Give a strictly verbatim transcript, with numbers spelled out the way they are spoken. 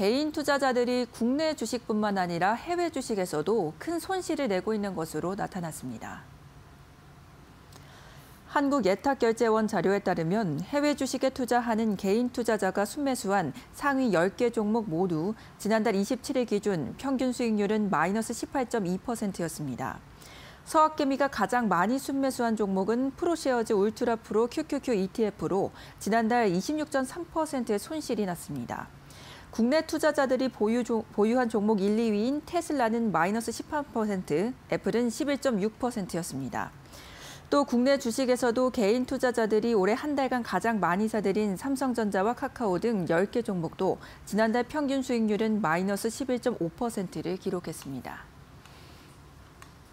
개인 투자자들이 국내 주식뿐만 아니라 해외 주식에서도 큰 손실을 내고 있는 것으로 나타났습니다. 한국예탁결제원 자료에 따르면 해외 주식에 투자하는 개인 투자자가 순매수한 상위 열 개 종목 모두 지난달 이십칠 일 기준 평균 수익률은 마이너스 십팔 점 이 퍼센트였습니다. 서학개미가 가장 많이 순매수한 종목은 프로쉐어즈 울트라프로 큐큐큐 이티에프로 지난달 이십육 점 삼 퍼센트의 손실이 났습니다. 국내 투자자들이 보유, 보유한 종목 일, 이 위인 테슬라는 마이너스 십팔 퍼센트, 애플은 십일 점 육 퍼센트였습니다. 또 국내 주식에서도 개인 투자자들이 올해 한 달간 가장 많이 사들인 삼성전자와 카카오 등 열 개 종목도 지난달 평균 수익률은 마이너스 십일 점 오 퍼센트를 기록했습니다.